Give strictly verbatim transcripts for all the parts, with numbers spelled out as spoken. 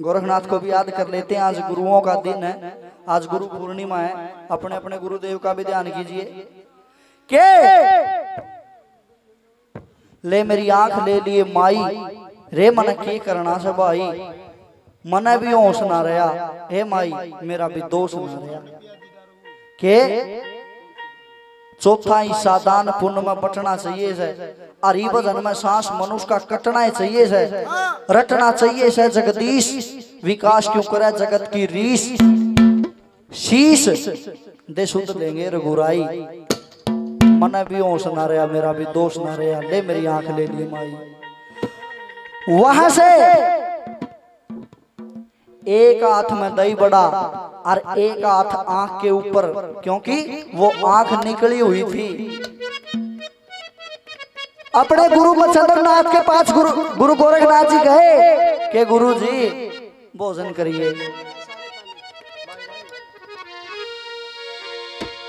गोरखनाथ को भी याद कर लेते हैं। आज गुरुओं का दिन है, आज गुरु पूर्णिमा है। अपने अपने गुरुदेव का भी ध्यान कीजिए। के ले मेरी आंख ले लिए माई, रे मन के करना सबाई, मन भी होश ना रहा, हे माई मेरा भी दोष ना रहा। के चौथा हिस्सा दान पुण्य में बटना चाहिए है, हरि भजन में सांस मनुष्य का कटना चाहिए है, रटना चाहिए है। जगदीश विकास क्यों करे जगत की रीस, शीश दे सुध लेंगे रघुराई, मन भी होश ना रहा मेरा भी दोष ना रहा, ले मेरी आंख ले ली माई। वहां से एक हाथ में दही बड़ा और एक हाथ आंख के ऊपर, क्योंकि वो आंख निकली हुई थी। अपने गुरु मछंद्रनाथ के पास गुरु गुरु गोरखनाथ जी गए के गुरु जी भोजन करिए।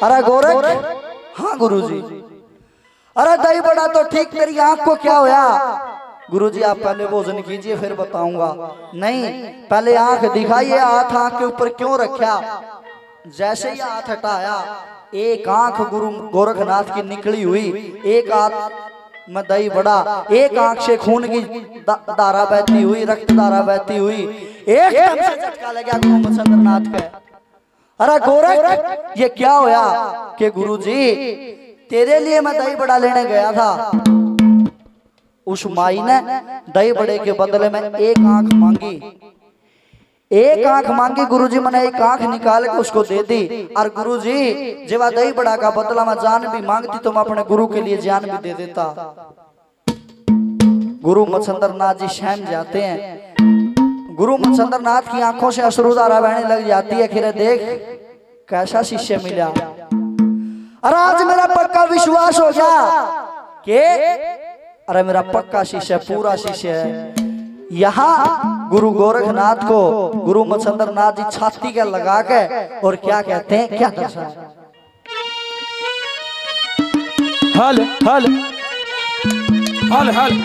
अरे गोरख, हाँ गुरु जी। अरे दही बड़ा तो ठीक, मेरी आंख को क्या होया? गुरुजी आप पहले भोजन कीजिए फिर बताऊंगा। नहीं, पहले आंख दिखाइए, हाथ आंख के ऊपर क्यों रखा? जैसे ही हाथ हटाया, एक आंख गुरु गोरखनाथ की निकली हुई, एक आंख में दही बड़ा, एक आंख से खून की दा, धारा बहती हुई, रक्त धारा बहती हुई। एक आंख से झटका लगा गुरु मछंद्रनाथ का। अरे गोरख ये क्या होया? के गुरुजी तेरे लिए मैं दही बड़ा लेने गया था, उस माई ने दही बड़े के बदले में एक आंख मांगी, एक आंख मांगी। गुरुजी मैंने एक आंख निकाल के उसको दे दी। और गुरुजी जब दही बड़ा का बदला में जान भी मांगती तो मैं अपने गुरु के लिए जान भी दे देता। गुरु मछंद्रनाथ जी सहम जाते हैं। गुरु मछंद्रनाथ की आंखों से अश्रुधारा बहने लग जाती है। खिरे देख कैसा शिष्य मिला। अरे आज मेरा पक्का विश्वास हो गया के अरे मेरा पक्का शिष्य, पूरा शिष्य है। यहाँ गुरु गोरखनाथ को गुरु मछंद्रनाथ जी छाती के लगा के और क्या कहते हैं, क्या दर्शाया? हल हल हल हल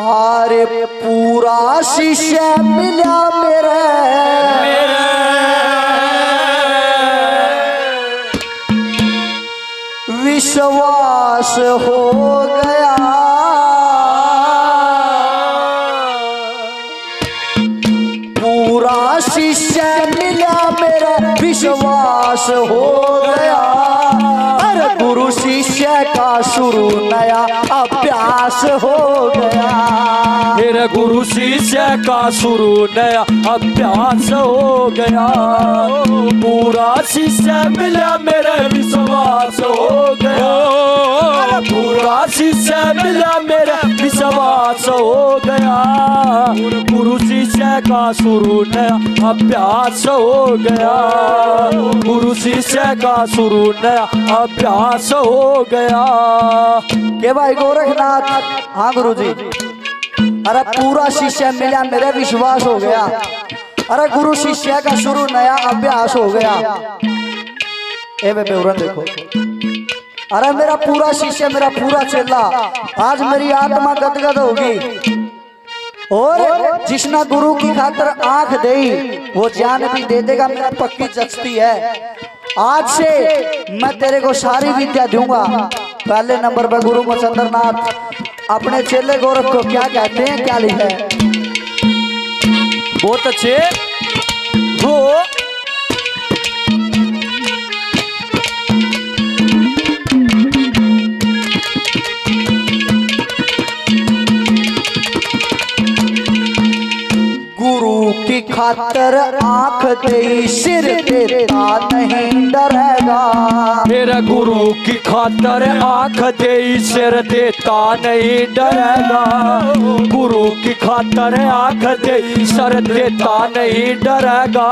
आरे पूरा शिष्य मिला मेरे, विश्वास हो गया। पूरा शिष्य मिला मेरा, विश्वास हो गया। अरे गुरु शिष्य का शुरू नया अभ्यास हो गया। मेरा गुरु शिष्य का शुरू नया अभ्यास हो गया। पूरा शिष्य मिला मेरा, विश्वास हो गया। पूरा शिष्य मिला मेरा, विश्वास हो गया। गुरु शिष्य का शुरू नया अभ्यास हो गया। गुरु शिष्य का शुरू नया अभ्यास हो गया। के भाई गोरखनाथ, हाँ गुरु जी। अरे पूरा शिष्य मिला मेरा, विश्वास हो गया। अरे गुरु शिष्य का शुरू नया अभ्यास हो गया। ए बेवरन देखो, अरे मेरा पूरा शिष्य, मेरा पूरा चेला, आज मेरी आत्मा गदगद होगी। और जिसना गुरु की खातर आंख देई वो जान भी दे देगा, मेरा पक्की जचती है। आज से मैं तेरे को सारी विद्या दूंगा। पहले नंबर पर गुरु मछंद्रनाथ अपने चेले गोरख को क्या कहते हैं, क्या लिखा है? बहुत अच्छे। वो खातर आंख दे सिर देता नहीं डरेगा। मेरा गुरु की खातर आंख दे सिर देता नहीं डरेगा। गुरु की खातर आंख दे सिर देता नहीं डरेगा।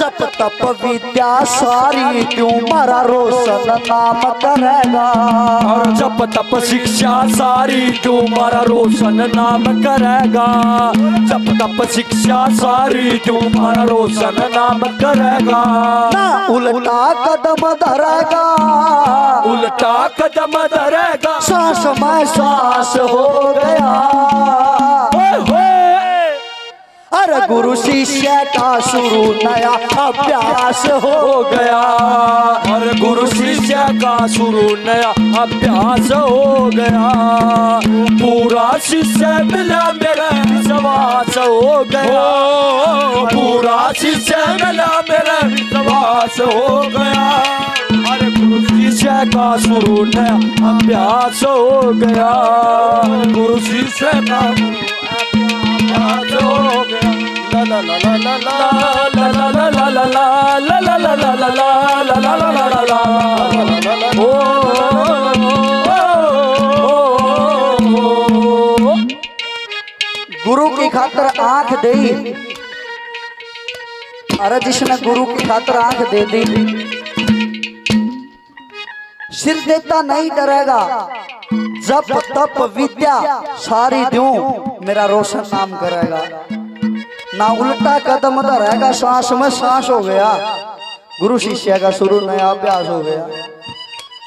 जप तप विद्या सारी क्यों मारा रोशन नाम करेगा। जप तप शिक्षा सारी क्यों मारा रोशन नाम करेगा। जप तप शिक्षा सारी तुम्हारा रोशन नाम करेगा। ना उल्टा कदम धरेगा, उल्टा कदम धरेगा, सांस में सांस हो गुरु शिष्य का शुरू नया अभ्यास हो गया, हर गुरु शिष्य का शुरू नया अभ्यास हो गया, पूरा शिष्य मिला मेरा विश्वास हो गया, पूरा शिष्य मिला मेरा विश्वास हो गया, हर गुरु शिष्य का शुरू नया अभ्यास हो गया, गुरु शिष्य का अभ्यास हो गया। ला ला ला ला ला ला ला ला ला ला ला ला ला ला ला ला ला ला ला ला। सिर देता नहीं डरेगा, जप तप विद्या सारी दूं मेरा रोशन नाम करेगा, ना उल्टा कदम धरेगा, सांस में सांस हो गया, गुरु शिष्य का शुरू नया अभ्यास हो गया।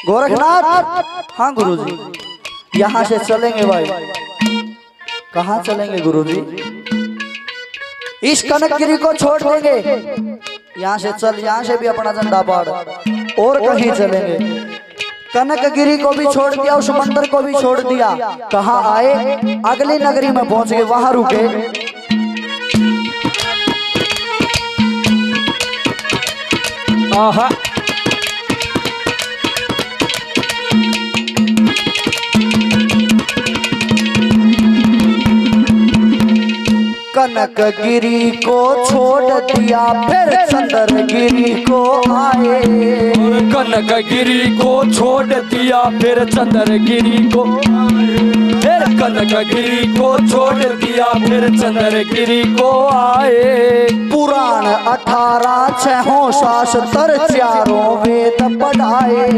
गोरखनाथ, हाँ गुरुजी, यहाँ से चलेंगे भाई। कहाँ चलेंगे गुरुजी? इस कनकगिरी को छोड़ देंगे, यहाँ से चल, यहाँ से भी अपना झंडा पाड़, और कहीं चलेंगे। कनकगिरी को भी छोड़ दिया, उस मंदिर को भी छोड़ दिया, कहाँ आए? अगली नगरी में पहुंच गए, वहां रुके। आहा, कनकगिरी को छोड़ दिया फिर चंद्रगिरी को आए, कनकगिरी को छोड़ दिया फिर चंद्रगिरी को, फिर कनकगिरी को छोड़ दिया फिर चंद्रगिरी को आए, पुराण अठारह छहों शास्त्र चारों वेद पढ़ाए,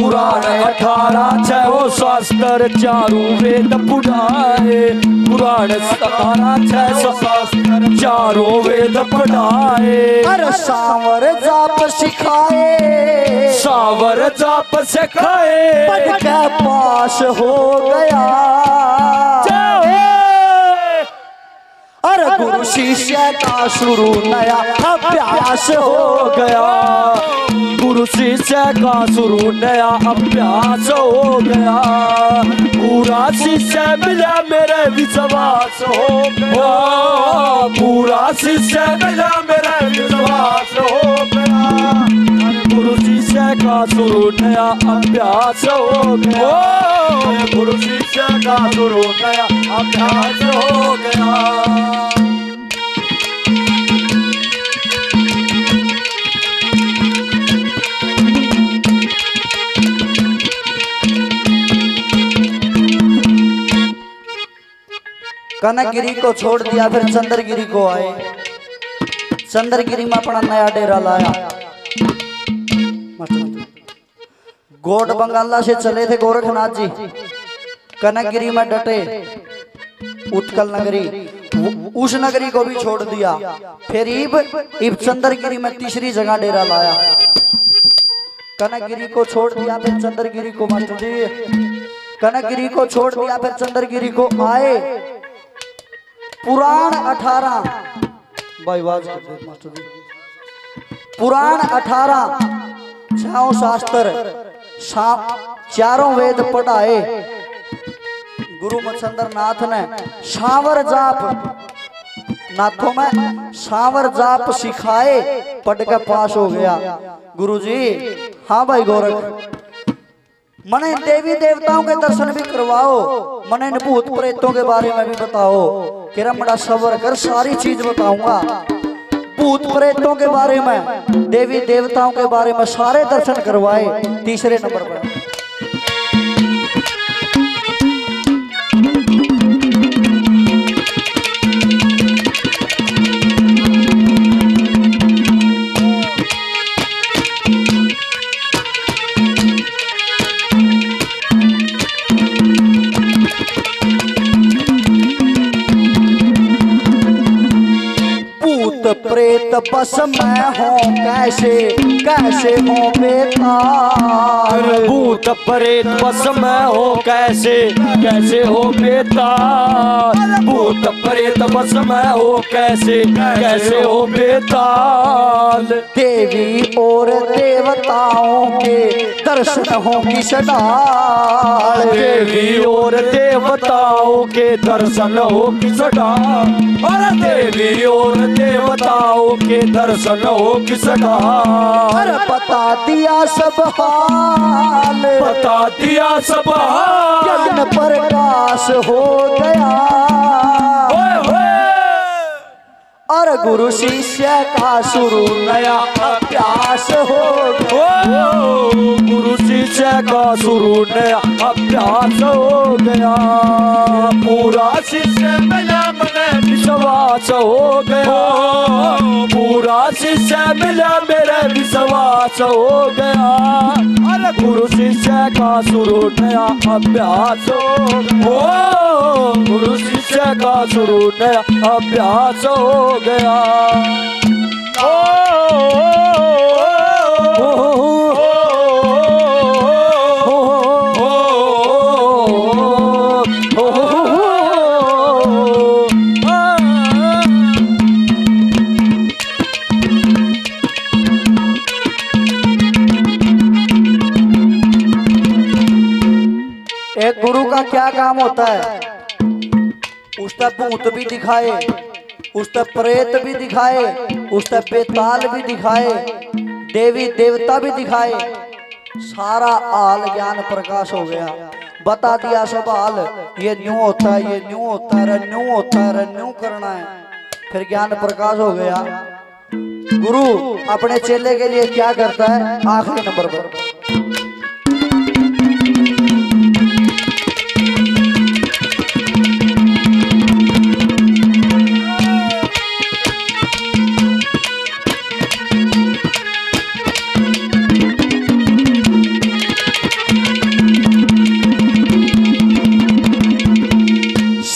पुराण अठारह छहों शास्त्र चारों वेद पढ़ाए, पुराण अठारह छह चारों वेद पढ़ाए, अरे सावर जाप सिखाए, सावर जाप सिखाए, पढ़ के पास हो गया, अरे गुरु शिष्य का शुरू नया अभ्यास हो गया, गुरु शिष्य का शुरू नया अभ्यास हो गया, पूरा शिष्य मिला मेरे विश्वास हो गया, पूरा शिष्य मिला मेरे विश्वास हो गया, गुरु शिष्य का शुरू नया अभ्यास हो गया, गुरु शिष्य का शुरू नया अभ्यास हो गया। कनकगिरी को छोड़ दिया फिर चंद्रगिरी को आए, चंद्रगिरी में अपना नया डेरा लाया। गोट बंगाला से चले थे गोरखनाथ जी, कनकगिरी में डटे, उत्कल नगरी, उस नगरी को भी छोड़ दिया, फिर इब इब चंद्रगिरी में तीसरी जगह डेरा लाया। कनकगिरी को छोड़ दिया फिर चंद्रगिरी को, कनकगिरी को छोड़ दिया फिर चंद्रगिरी को आए, पुराण अठारह भाई वाज पुराण अठारह छहों शास्त्र चारों वेद पढ़ाए, गुरु मछंद्रनाथ ने सावर जाप नाथों में सावर जाप सिखाए, पढ़ के पास हो गया। गुरुजी, हाँ भाई गोरख, मने देवी देवताओं के दर्शन भी करवाओ, मने भूत प्रेतों के बारे में भी बताओ, किरमड़ा सबर कर सारी चीज बताऊंगा, भूत प्रेतों के बारे में, देवी देवताओं के बारे में सारे दर्शन करवाए। तीसरे नंबर पर प्रेत तपस मैं हो कैसे कैसे हो बेतार, भूत प्रेत बस मैं हो कैसे कैसे हो बेतार, भूत प्रेत बस मैं हो कैसे कैसे हो बेतार। देवी और देवताओं के दर्शन हो किस डाल, देवी और देवताओं के दर्शन हो किस डाल, अरे देवी और देवताओं के दर्शन हो किस डाल। बता दिया सब हाल, बता दिया सब हाल, ज्ञान प्रकाश हो गया, और गुरु शिष्य का शुरू नया अभ्यास हो, गुरु शिष्य का शुरू नया अभ्यास हो गया, पूरा शिष्य मिला मेरा विश्वास हो गया, पूरा शिष्य मिला मेरा विश्वास हो गया, और गुरु शिष्य का शुरू नया अभ्यास हो, गुरु शिष्य का शुरू नया अभ्यास हो गया। ओ एक गुरु का क्या काम होता है? उस तक भूत भी दिखाए, उस तक प्रेत भी दिखाए, उस तक बेताल भी दिखाए, देवी देवता भी दिखाए, सारा आल ज्ञान प्रकाश हो गया। बता दिया सब आल, ये न्यू होता है, ये न्यू होता है, न्यू होता है, न्यू करना है, फिर ज्ञान प्रकाश हो गया। गुरु अपने चेले के लिए क्या करता है? आखिरी नंबर पर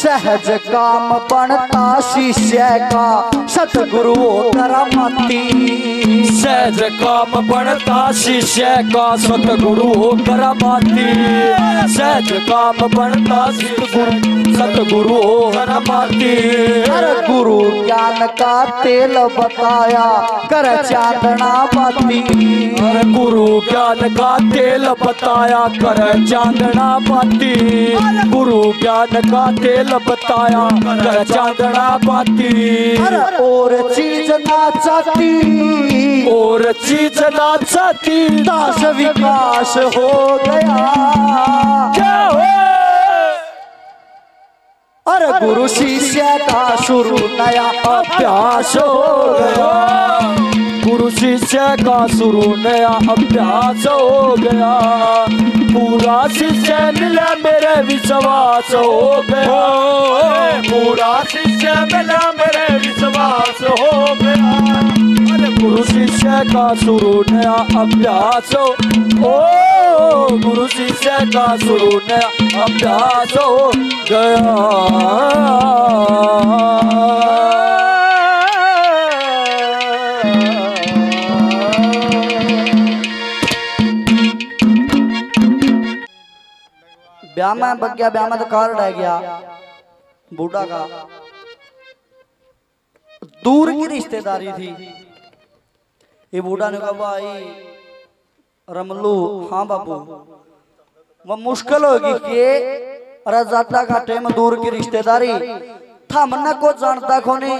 सहज काम बनता शिष्य का सतगुरु करमती, सहज काम बनता शिष्य का सतगुरु करमती, सहज काम बनता सतगुरु सतगुरु करमती। हर गुरु ज्ञान का तेल बताया कर चांदना बाती, हर गुरु ज्ञान का तेल बताया कर चांदना बाती, गुरु ज्ञान का तेल बताया कर चांदना बाती। और चीज ना चाहती, और चीज ना चाहती, दास विकास हो गया। क्या हो? अरे गुरु शिष्य का शुरू नया अभ्यास हो गया, गुरु शिष्य का शुरू नया अभ्यास हो गया, पूरा शिष्य मिला मेरे विश्वास हो गया, पूरा शिष्य मिला मेरे विश्वास हो गया, गुरु शिष्य का शुरू नया अभ्यास हो, गुरु शिष्य का शुरू नया अभ्यास हो गया। ब्यामा बग गया, ब्यामा तो कार रह गया बूढ़ा का, दूर की रिश्तेदारी थी। ये बूढ़ा ने कहा भाई रमलू, हाँ बाबू, वो मुश्किल होगी कि रजाता का टाइम दूर की रिश्तेदारी था, मन्ना को जानता को नहीं,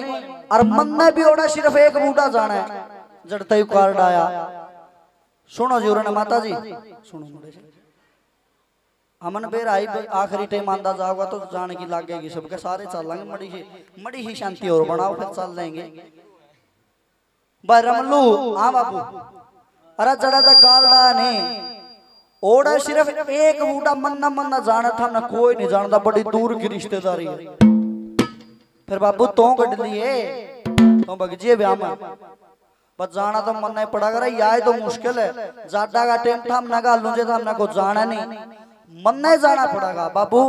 और मन्ना भी ओड़ा सिर्फ एक बूढ़ा जाना है, जड़ता ही कार डाया। सुनो जी ने माता जी, सुनो हमन बेर आई आखिरी टाइम आंदा जाओगा तो जान की लागेगी, सबके सारे चल लेंगे, मड़ी ही मड़ी ही शांति और बनाओ फिर चल लेंगे। भाई रमलू, हाँ बाबू, अरे जड़ा दा कालड़ा ने ओड़ा सिर्फ एक बूढ़ा, मन्ना मन्ना जाना था, ना कोई नहीं जानता, बड़ी दूर की रिश्तेदारी। फिर बाबू तो कट लिए तो बगजिए ब्याह में, बस जाना तो मन नहीं पड़ा कर, यही तो मुश्किल है, जाडा का टाइम था, हमने कहा लूजे था, हमने को जाना नहीं, मन नहीं जाना पड़ेगा बाबू,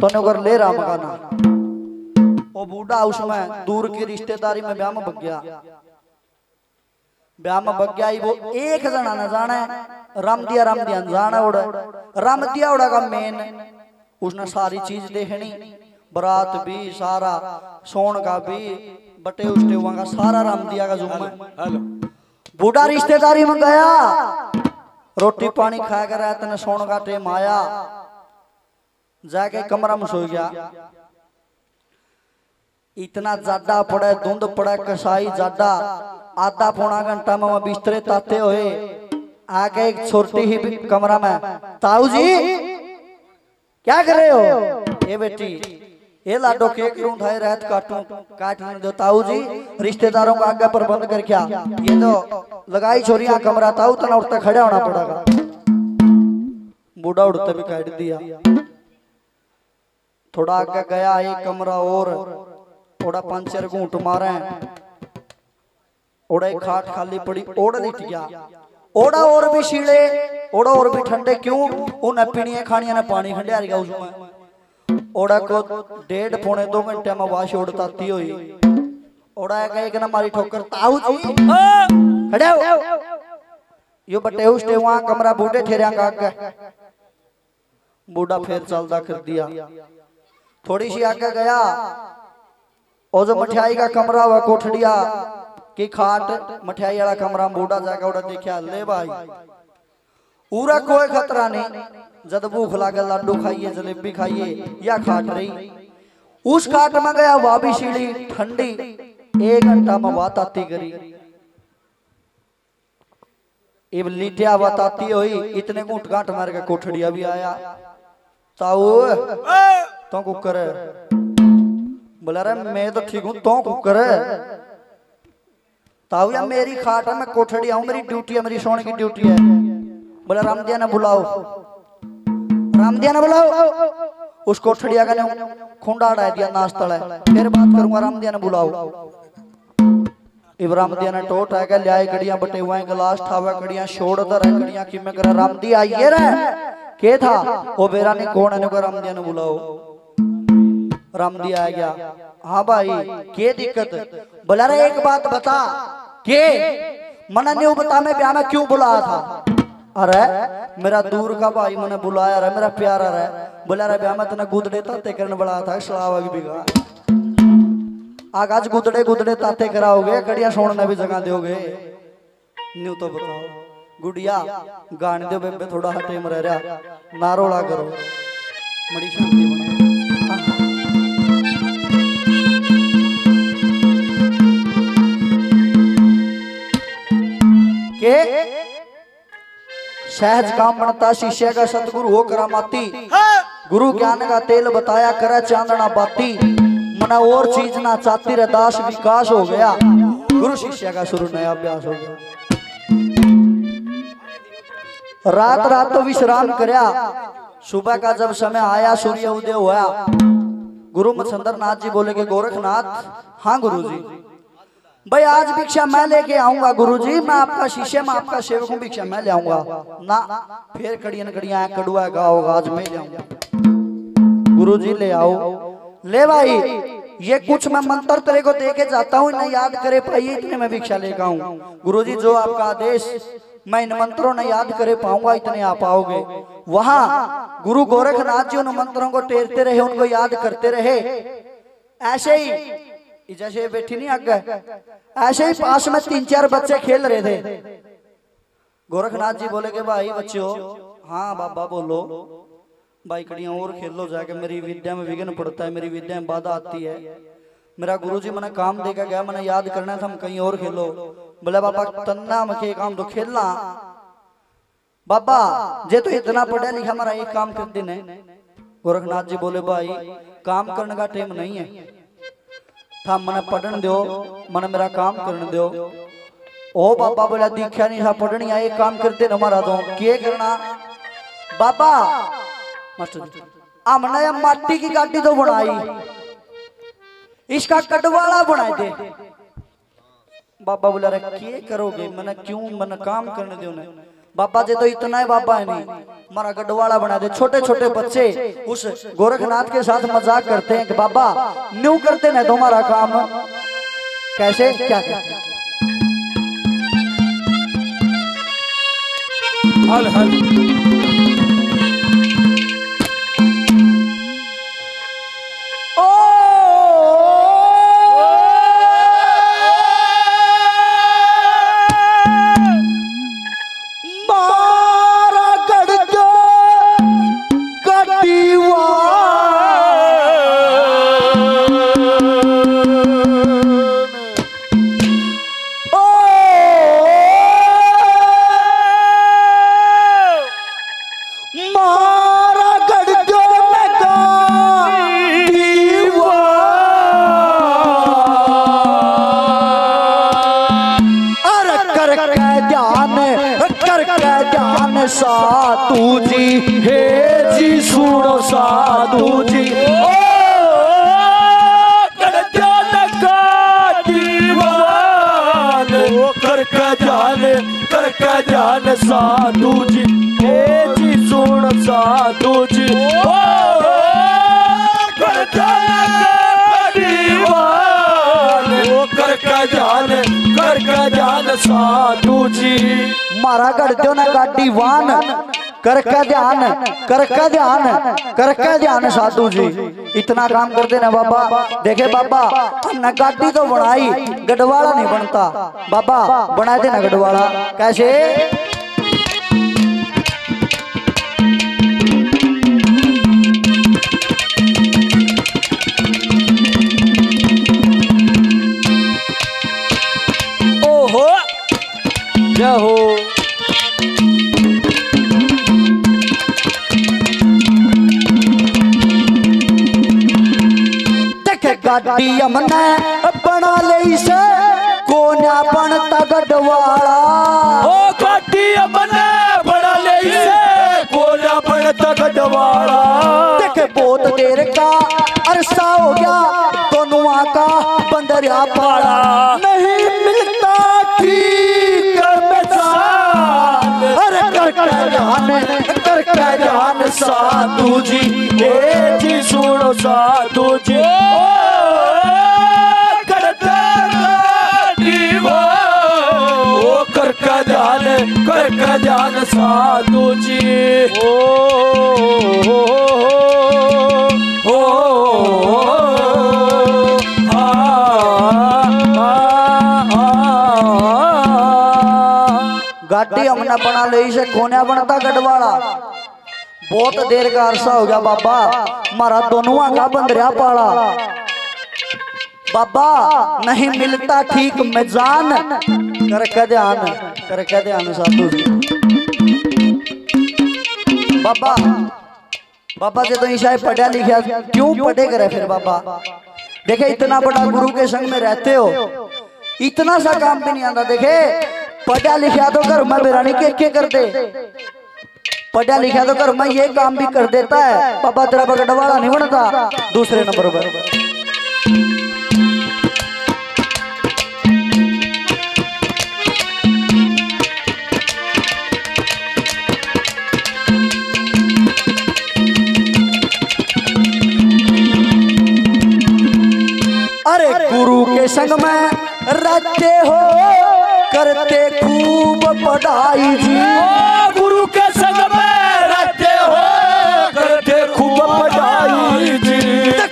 तो नगर ले रहा मगाना। वो बूढ़ा उसमें दूर की रिश्तेदारी में ब्याह में भग गया, ब्याम बग्याई वो एक जना न जाने राम दिया राम दिया जाना उड़ा राम दिया उड़ा का मेन उसने सारी चीज देखनी बरात भी सारा सोन का भी बटे उसके वहां का सारा राम दिया का जुम्मा बूढ़ा रिश्तेदारी में गया रोटी पानी खा कर आया तने सोन का टेम आया जाके कमरा में सो गया। इतना ज्यादा पड़े धुंध पड़े कसाई ज्यादा आधा पौना घंटा में बिस्तरे ताते हुए आके एक छोटी ही कमरा में ताऊ जी क्या कर रहे हो ये बेटी ये लाडो के रात काटू काटने दो ताऊ जी रिश्तेदारों का आगे पर बंद कर क्या ये तो लगाई छोरिया कमरा ताऊ तना उठते खड़ा होना पड़ेगा। बूढ़ा उड़ते भी काट दिया। थोड़ा आगे गया एक कमरा और थोड़ा पंचर घूट मारे ओड़ा एक खाट खाली पड़ी ओड़ा लिट गया ओड़ा और भी शीले ओड़ा और भी ठंडे क्यों उन पीनिया खानिया ने पानी खंडिया गया उसमें ओड़ा को डेढ़ पौने दो घंटे में वाश ओढ़ता ती हुई ओड़ा एक ना मारी ठोकर ताऊ जी यो बटे उसने वहां कमरा बूढ़े ठेरिया का आगे बूढ़ा फिर चलता कर दिया। थोड़ी सी आगे गया और जो मठियाई का कमरा हुआ कोठड़िया की खाट मठियाई वाला कमरा बूढ़ा जाकर उड़ा देखा ले भाई पूरा कोई खतरा नहीं जब भूख लागे लाडू खाइए जलेबी खाइए या खाट रही उस खाट में गया वाबी सीढ़ी ठंडी एक घंटा में बात आती करी इब लीटिया बात आती हुई इतने घूट घाट मार के कोठड़िया भी आया ताऊ तो कुकर बोला रे मैं तो ठीक हूँ तो कुकर ताऊ या मेरी खाट है मैं कोठड़ी आऊँ मेरी ड्यूटी है मेरी सोने की ड्यूटी है। बोला रामदिया ने बुलाओ रामदिया ने बुलाओ उस कोठड़िया का खुंडा डाल दिया नाश्ता है फिर बात करूंगा रामदिया ने बुलाओ इब रामदिया ने टोट आएगा लिया कड़िया बटे हुआ गिलास ठावा कड़िया छोड़ दर कड़िया कि मैं करा रामदिया आइए रे के था वो बेरा ने कौन है रामदिया ने बुलाओ रामदिया आ गया हाँ भाई के दिक्कत बोला रे एक बात बता के मना नहीं बता मैं ब्याह में क्यों बुलाया था अरे मेरा दूर का भाई मैंने बुलाया रे मेरा प्यारा रे बोला रे ब्याह में तने गुदड़े ताते करने बुलाया था सलावा भी बिगा आगाज गुदड़े गुदड़े ताते कराओगे कड़िया सोने भी जगह दोगे न्यू तो बताओ गुड़िया गाने दो बेबे थोड़ा हटे में रह रहा ना रोला करो बड़ी शांति बनाओ के सहज काम बनता शिष्य का सतगुरु हो करामाती गुरु ज्ञान का तेल बताया करे चांदना बाती मना और चीज ना चाहती रे दास विकास हो गया गुरु शिष्य का शुरू नया अभ्यास हो गया। रात रात तो विश्राम करया सुबह का जब समय आया सूर्य उदय हुआ गुरु मछंद्रनाथ जी बोले के गोरखनाथ हाँ गुरु जी भाई आज भिक्षा मैं लेके आऊंगा गुरुजी मैं आपका शिष्य मैं आपका सेवक हूँ भिक्षा मैं ले आऊंगा ना फिर कड़ियन कड़िया कड़ुआ गाओ आज मैं ले आऊंगा गुरुजी ले आओ ले भाई ये कुछ मैं मंत्र तेरे को देके जाता हूँ इन्हें याद करे पाइए इतने मैं भिक्षा लेके आऊँ गुरुजी जो आपका आदेश मैं इन मंत्रों ने याद करे पाऊंगा इतने आप आओगे। वहां गुरु गोरखनाथ जी उन मंत्रों को टेरते रहे उनको याद करते रहे ऐसे ही जैसे बैठी नहीं आगे ऐसे ही पास में तीन चार बच्चे खेल रहे थे गोरखनाथ जी बोले के भाई बच्चों हाँ बाबा बोलो भाई कड़िया और खेलो जाके मेरी विद्या में विघ्न पड़ता है मेरी विद्या में बाधा आती है मेरा गुरुजी मैंने काम देकर गया मैंने याद करना था हम कहीं और खेलो बोले बाबा तन्ना मखे काम तो खेलना बाबा जे तो इतना पढ़ा लिखा हमारा एक काम कर दिन है। गोरखनाथ जी बोले भाई काम करने का टाइम नहीं है था मन पढ़न दो मन मेरा काम करने दो ओ बाबा बोला दीक्षा नहीं था पढ़नी आई काम करते हमारा दो के करना बाबा हमने माटी की गाड़ी तो बनाई इसका कटवाला बनाई दे बाबा बोला रे के करोगे मैंने क्यों मन काम करने दो ने बाबा जी तो इतना है बाबा है नहीं हमारा गढ़वाला बना दे। छोटे छोटे बच्चे उस गोरखनाथ के साथ मजाक करते हैं कि बाबा न्यू करते ना तुम्हारा काम कैसे क्या करते हल हल। करका ध्यान करका ध्यान साधु जी, इतना काम करते ना बाबा। देखे बाबा, हमने गाड़ी तो बनाई, गढ़वाला नहीं बनता बाबा, बना देना गढ़वाला। कैसे? ओहो जय हो। गाड़ी हमने बना ले से कोन्या बनता गढ़वाला, ओ गाड़ी हमने बना ले से कोन्या बनता गढ़वाला। देखे बहुत देर का अरसा हो गया दोनुआ का बंदरिया पाड़ा, नहीं मिलता ठीक पहचान। अरे करके जान करके जान साधु जी, हे जी सुनो साधु जी। करका ध्यान साधु जी, ओ हो हा गाड़ी हमने बना ले से कोने बनता गढ़वाला। बहुत देर का अरसा हो गया बाबा, मारा दोनुआ का बंदरिया पाड़ा, बाबा नहीं मिलता ठीक मिजान। करका ध्यान करका ध्यान साधु जी। बाबा बाबा से तो ईशाए पढ़ा लिखा, क्यों पढ़े करे फिर बाबा? देखे इतना बड़ा गुरु के संग में रहते हो, इतना सा काम भी नहीं आता। देखे पढ़ा लिखा तो कर मैं बिरानी के के कर दे, पढ़ा लिखा तो कर मैं ये काम भी कर देता है बाबा, तेरा बगड़वाला नहीं बनता। दूसरे नंबर पर संग में रहते हो करते खूब पढ़ाई जी, गुरु के संग में रहते हो करते खूब पढ़ाई जी।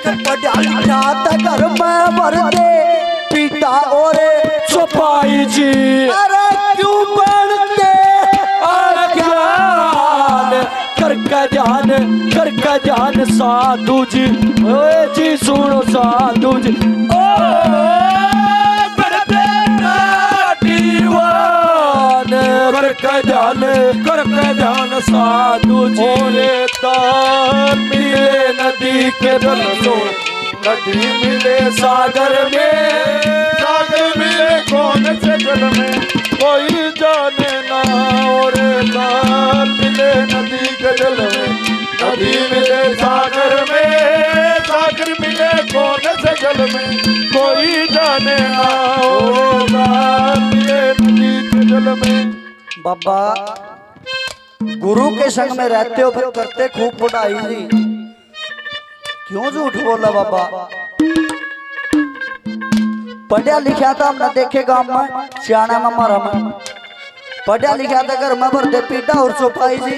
तक पढ़ाई रात घर में मरते पिता और छुपाई जी। अरे क्यों बनते अज्ञान? करका ध्यान करका ध्यान साधु जी, ओ जी सुनो साधु जी। ओ करके ध्यान करके ध्यान साधु जी, तार मिले नदी के जल को, नदी मिले सागर में, सागर मिले कौन से जल में कोई जाने ना। और तार मिले नदी के जल में, नदी मिले सागर में, सागर मिले कौन से जल में कोई जाने ना। और तार मिले नदी के जल में। बाबा गुरु के संग में रहते हो फिर करते खूब पढ़ाई जी, क्यों झूठ बोला बाबा? पढ़ा लिखा था हमने, देखे गांव में सियाना मामा रहा, पढ़ा लिखा था कर मैं भर दे पीटा और सोपाई सी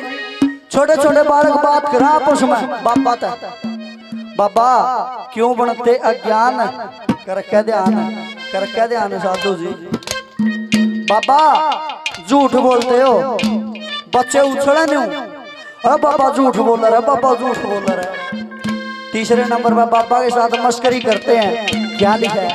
छोटे छोटे बालक बात करा आपस में बाप बात है बाबा क्यों बनते अज्ञान कर कह दे आना कर कह दे आना साधु जी बाबा झूठ बोलते हो बच्चे उछड़े नहीं अरे बाबा झूठ बोल रहा है बाबा झूठ बोल रहा है। तीसरे नंबर पर बाबा के साथ मस्करी करते हैं क्या लिखा है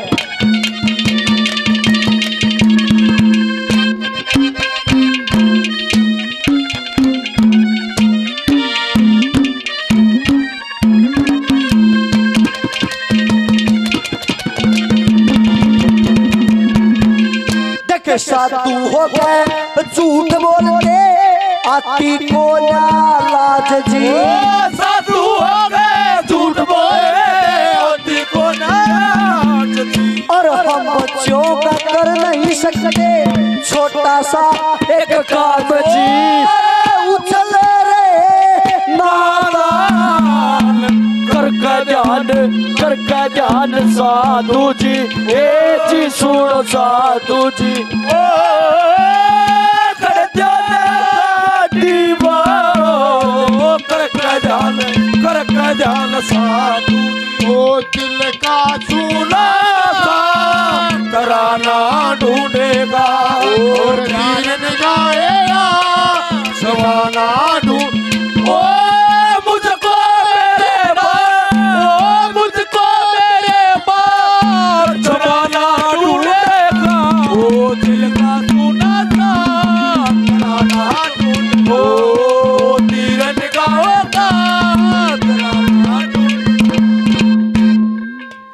देखे साधु हो गए झूठ बोलते आती को ना लाज जी साधु हो गए झूठ बोले आती को ना लाज जी और हम बच्चों का कर नहीं सकते छोटा सा एक काम जी उछल रे नादान कर का ध्यान कर का ध्यान साधु जी ए जी सुनो साधु जी ओ कर ध्यान कर जान साधु ओ दिल का झूला तराना ढूंढेगा और कीर्तन गाएगा समाना ढूंढ ओ मुझको मेरे बाप ओ मुझको मेरे बाप समाना ढूंढेगा ओ दिल का झूला तराना ढूंढ ओ कीर्तन गाएगा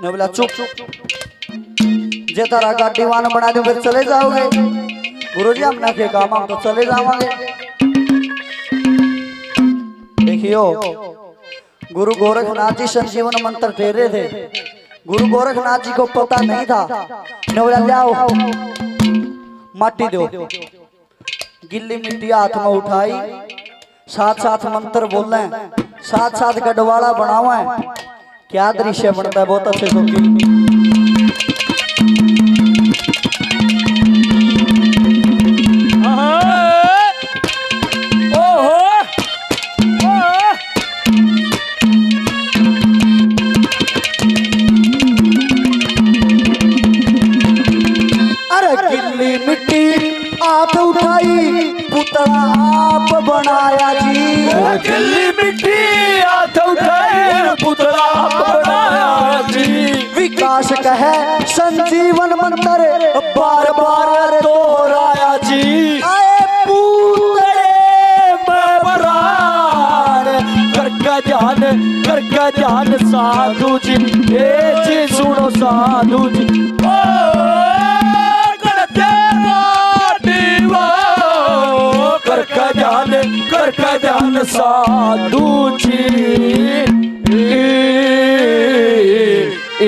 नवला चुप जे तारा का दीवान बना दो फिर चले जाओगे गुरुजी हम ना के काम हम तो चले जाओगे। देखियो गुरु गोरखनाथ जी संजीवन मंत्र दे रहे थे गुरु गोरखनाथ जी को पता नहीं था नवला जाओ माटी दो गिल्ली मिट्टी हाथ में उठाई साथ साथ मंत्र बोले साथ साथ गढ़वाला बनावे क्या दृश्य बनता है बहुत अच्छे से अरे गिल्ली मिट्टी आप उठाई पुतला आप बनाया जी गिल्ली मिट्टी आप उठाई पुतला विकास का है संजीवन मंत्र बार बार दोहराया जी आए पूरे बरान कर का ध्यान कर का ध्यान साधु जी ए जी सुनो साधु जी ओ कर तेरा दीवा कर का ध्यान कर का ध्यान साधु जी ए, ए,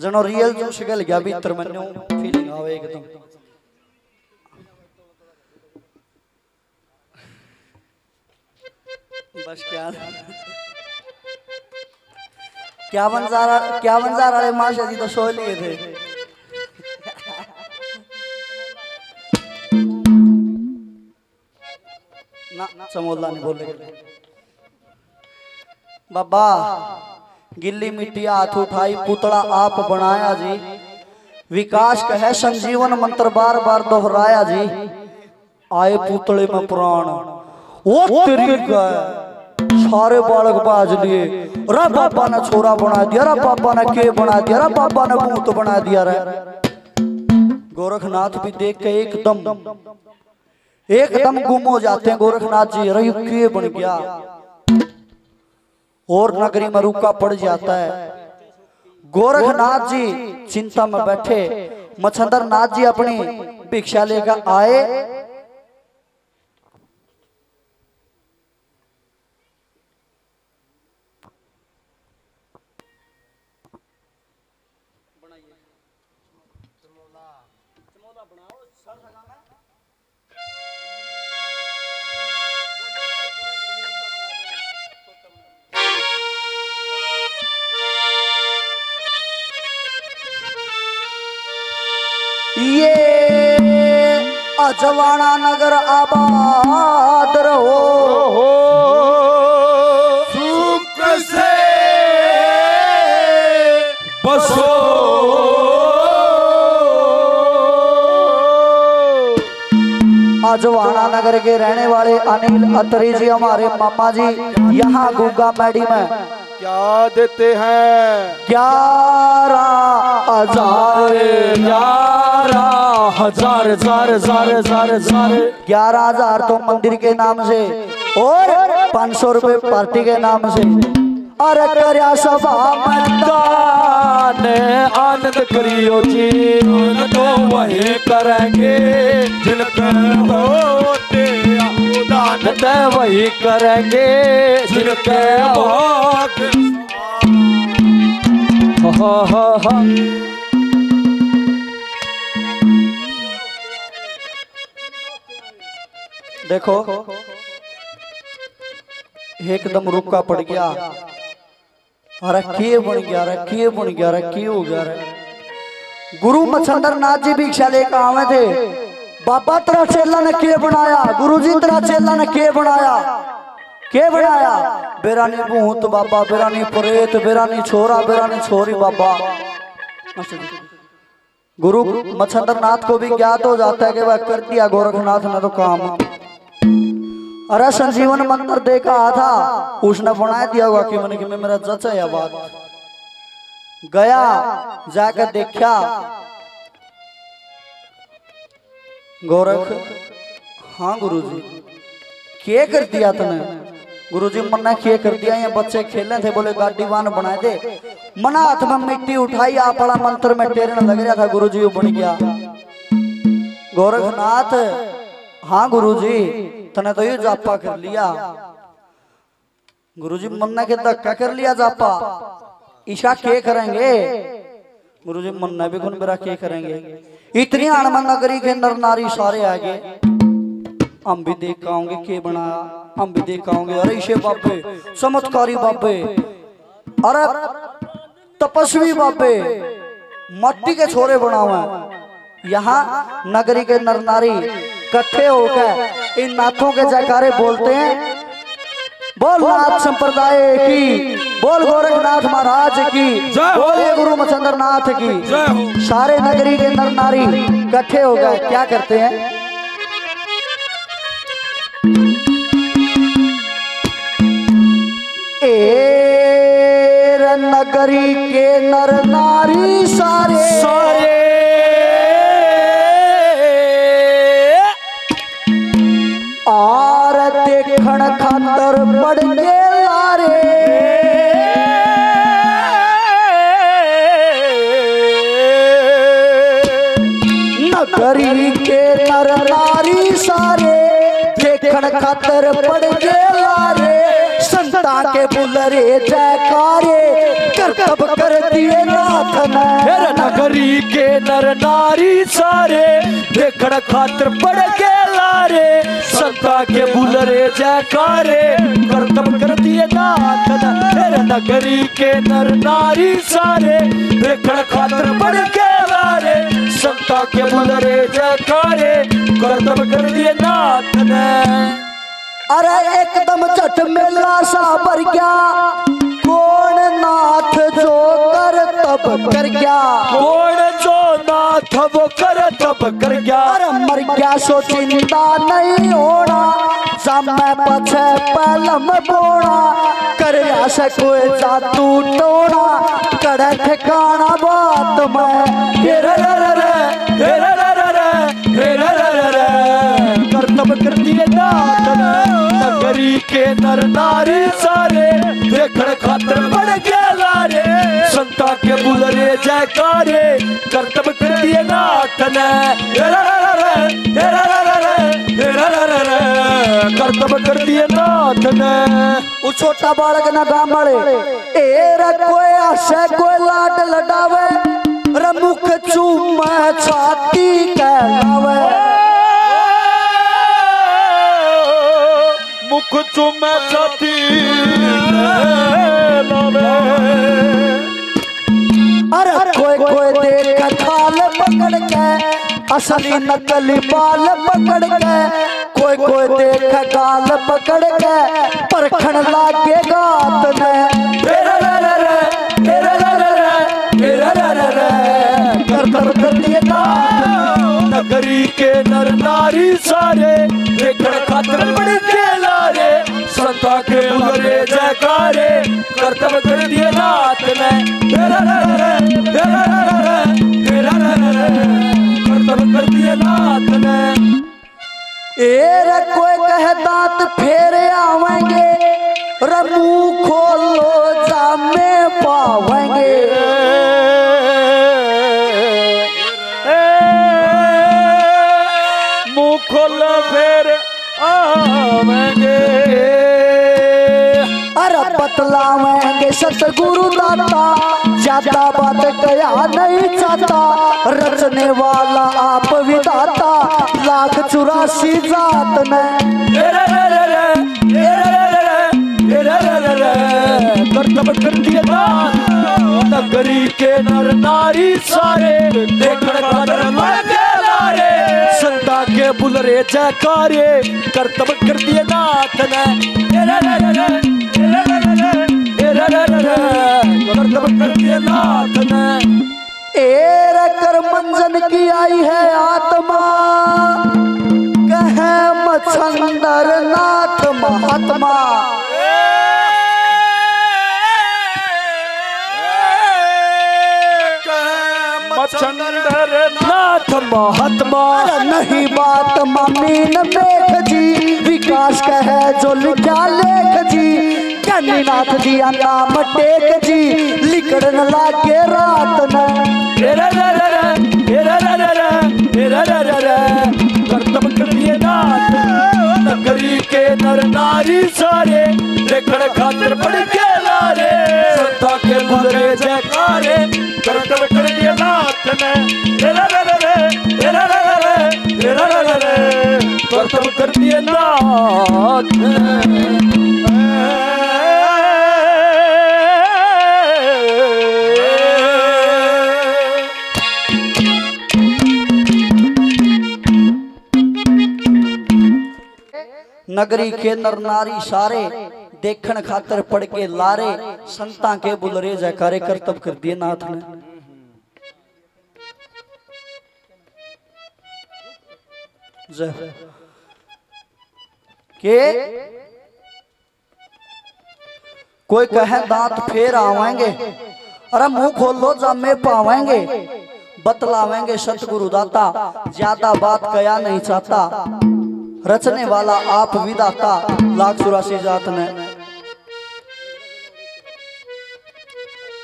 जनो रियल जो शक्ल गया भीतर मन्यो फीलिंग आवे एकदम बस क्या क्या बंजारा क्या बंजारा रे माशा जी तो सो लिए थे ना, ना समोला नहीं बोले बाबा गिल्ली मिट्टी हाथ उठाई पुतला आप बनाया जी विकास कहे संजीवन मंत्र बार बार दोहराया जी आए पुतले में प्राण वो तेरी का सारे बालक बाज लिए रा बाबा ने छोरा बना दिया रा बाबा ने के बना दिया रा बाबा ने भूत बना दिया रे गोरखनाथ भी देख के एकदम एकदम गुम हो जाते हैं गोरखनाथ जी रही के बन गया और नगरी में रुका पड़ जाता है। गोरखनाथ जी चिंता में बैठे मछंद्रनाथ जी अपनी भिक्षा लेकर आए मछवाड़ा नगर आबाद रहो सुख से बसो। अजवाड़ा नगर के रहने वाले अनिल अत्री जी हमारे मामा जी यहाँ गूंगा मैडी में क्या देते हैं ग्यारह हजार ग्यारह हजार हजार हजार हजार हजार ग्यारह हजार तो मंदिर के नाम से और पाँच सौ रुपये पार्टी के नाम से। अरे कर्या सभा ने आनंद करियो जी तो वही करेंगे जिनकर होते आनंद वही करेंगे जिनके भोग। हा हा हा देखो एकदम रुका पड़ गया रखिए बन गया रखिए बन गया रखिए हो गया। गुरु मछंद्रनाथ जी भिक्षा लेकर आवे थे बाबा तेरा चेला ने के बनाया गुरुजी तेरा चेला ने के बनाया के बनाया बेरा नी भूत बाबा बेरा नी प्रेत बेरा नी छोरा बेरा नी छोरी बाबा। गुरु मछंद्रनाथ को भी ज्ञात हो जाता है कि वह कर दिया गोरखनाथ ने तो काम। अरे संजीवन मंत्र देखा था उसने बना दिया होगा कि मन कि मैं मेरा जच है बात गया जाकर देखा गोरख हाँ गुरुजी क्या कर दिया तूने। गुरुजी मना क्या कर दिया ये बच्चे खेलने थे बोले गाड़ी वान बनाए दे मना हाथ में मिट्टी उठाई आप बड़ा मंत्र में टेरने लग रहा था गुरुजी वो बन गया। गोरखनाथ हाँ गुरुजी तने तो ये जापा कर लिया। गुरुजी मन्ना के धक्का कर लिया जापा ईशा के करेंगे गुरुजी मन्ना भी गुन बेरा के करेंगे। इतनी अनमन नगरी के नर नारी सारे आ गए हम भी देख आऊंगे के बना हम भी देख आऊंगे। अरे ईशे बाबे चमत्कारी बाबे अरे तपस्वी बाबे मट्टी के छोरे बनावा यहाँ नगरी के नर नारी कट्ठे होकर इन नाथों के जयकारे बोलते हैं बोल नाथ संप्रदाय की बोल गोरखनाथ महाराज की बोले गुरु मछंद्रनाथ की। सारे नगरी के नर नारी कट्ठे हो गए क्या करते हैं ए नगरी के नर नारी सारे सारे देखण खातर बढ़ के लारे नगरी के नर नारी सारे देखण खातर बढ़ के लारे संता के बुलरे जयकारे करतब कर दिए नाथ ने। नगरी के नर नारी सारे देखण खातर बढ़ के लारे संता के बुलरे जयकारे करतब कर दिए नाथ ने। नगरी के नर नारी सारे देखण खातर बढ़ के लारे संता के बुलरे जयकारे करतब कर दिए नाथ ने। अरे एकदम झट मेला सा भर गया कौन नाथ जो कर तब कर गया कौन जो नाथ वो कर तब कर गया। अरे मर गया सो चिंता नहीं होना समय पछे पलम बोना कर ऐसा कोई जादू टोना कर ठिकाना बात में तेरा रे रे तेरा रे रे तेरा रे रे कर तब कर दिए नाथ ने। नगरी के नर नारी सारे देखण खातर बढ़ के लारे संता के बुलरे जयकारे करतब कर दिए नाथ ने। करतब कर दिए नाथ ने। वो छोटा बालक ना गामड़े एरा कोई आशा कोई लाड लडावे रमुख चूम छाती कहलावे मुख चुम छाती अरे कोई कोई देख थाल पकड़ के असली नकली बाल पकड़ के कोई कोई देख गाल पकड़ के परखण लागे गात में तेरा रे रे तेरा रे रे तेरा रे रे कर कर करती गात नगरी के नर नारी सारे देखण खातर बड़े लारे संता के उगरे जयकारे करतब कर दिए रात में तेरा रे रे तेरा रे तेरा रे करतब कर दिए रात में एरा कोई कह दांत फेर आवेंगे रबू खोलो जामे पावेंगे लावेंगे सतगुरु दाता ज्यादा बात कया नहीं चाहता रचने वाला आप विधाता लाख चौरासी जात में तेरा रे रे रे तेरा रे रे तेरा रे रे करतब कर दिए दान नगरी के नर नारी सारे देखण खातर मरगे लारे संता के बुलरे जयकारे करतब कर दिए नाथ ने तेरा रे रे एरा कर मंजन की आई है आत्मा कहे मछंद्रनाथ महात्मा चंद्रनाथ महात्मा नहीं बात मामी न देख जी विकास का है जो लिखा लेख जी गैनी नाथ दिया नाम टेक जी लिखण लागे रात न तेरा रे रे तेरा रे रे तेरा रे रे करतब कर दिए नाथ नगरी के नर नारी सारे देखण खातर पड़ के लारे संता के बुलरे जयकारे करतब कर दिए नाथ ने तेरा रे रे तेरा रे रे तेरा रे रे करतब कर दिए नाथ ने नगरी के नर नारी सारे देखण खातर पड़ के लारे संता के बुलरे जयकारे करतब कर दिए नाथ ने। के कोई कहे दांत फेर आवेंगे अरे मुंह खोल लो जामे पावेंगे बतलावेंगे सतगुरु दाता ज्यादा बात कया नहीं चाहता रचने वाला आप विदाता लाख चौरासी जात ने।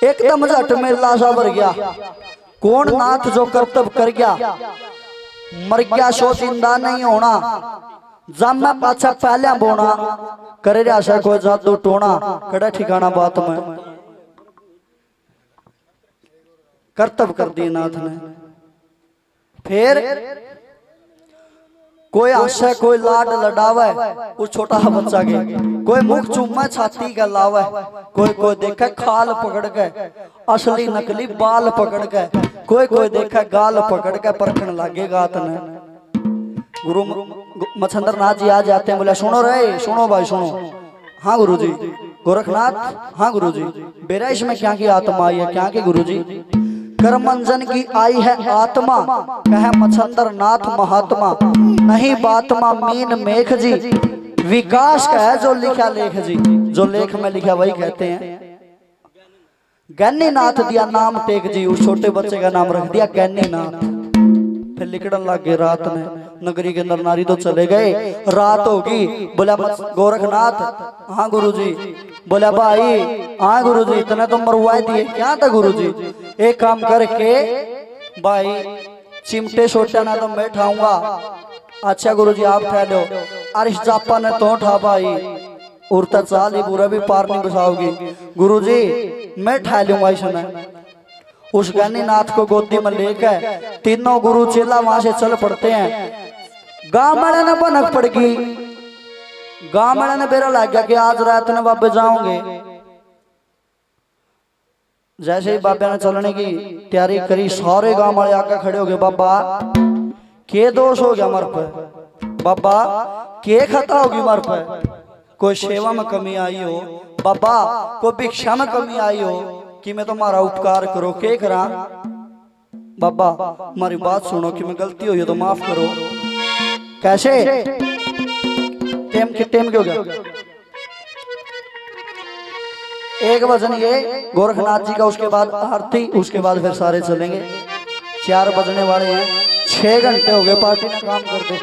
एकदम झट में लाशा भर गया कौन नाथ जो करतब कर गया मर गया सो जिंदा नहीं होना जामा पाछा पहले बोना करे आशा को जादू टोना कड़ा ठिकाना बात में करतब कर दिए नाथ ने। फिर कोई आशा कोई लाड लड़ावे वो छोटा बच्चा के कोई मुख चुम्मा छाती का लावे कोई कोई देखे खाल पकड़ के असली नकली बाल पकड़ के कोई कोई देखे गाल पकड़ के परखन लागे गात ने। गुरु मछंद्रनाथ जी आ जाते हैं बोले सुनो रे सुनो भाई सुनो हाँ गुरु जी गोरखनाथ हाँ गुरु जी बेरा इसमें क्या की आत्मा आई है क्या की गुरु जी कर्मंजन की आई है आत्मा कह मछंद्रनाथ महात्मा नहीं बातमा मीन मेख जी विकास का है जो लिखा लेख जी जो लेख में लिखा वही कहते हैं। गैनी नाथ दिया नाम टेक जी उस छोटे बच्चे का नाम रख दिया गैनी नाथ। फिर लिखण लगे रात ने नगरी के नर नारी तो चले गए रात होगी बोला गोरखनाथ हाँ गुरु जी बोला भाई हाँ गुरु जी इतने तो मरुआ दिए क्या था गुरु जी एक काम करके भाई चिमटे सोचा ना तो मैं ठाऊंगा अच्छा गुरु जी आप ठह लो अरे जापा ने तो ठा भाई उड़ता चाल ही बुरा भी पार नहीं बसाओगी गुरु जी मैं ठा लूंगा इसने। उस गैनी नाथ को गोदी में लेकर तीनों गुरु चेला वहां से चल पड़ते हैं। गामड़ा ने बनक पड़गी गामड़ा ने बेरा लग गया कि आज रात ने बाबे जाओगे। जैसे ही बाबा ने चलने की तैयारी करी सारे गांव वाले आकर खड़े हो गए बाबा के दोष हो गया मर पे बाबा, के खता होगी मर पे, कोई सेवा में कमी आई हो बाबा, कोई भिक्षा में कमी आई हो कि मैं तुम्हारा उपकार करो के करा बाबा, मेरी बात सुनो कि मैं गलती हुई तो माफ करो। कैसे टेम के टेम क्यों गया? एक बजन ये गोरखनाथ जी का, उसके बाद आरती, उसके बाद फिर सारे चलेंगे। चार बजने वाले हैं, छह घंटे हो गए पार्टी में काम करते,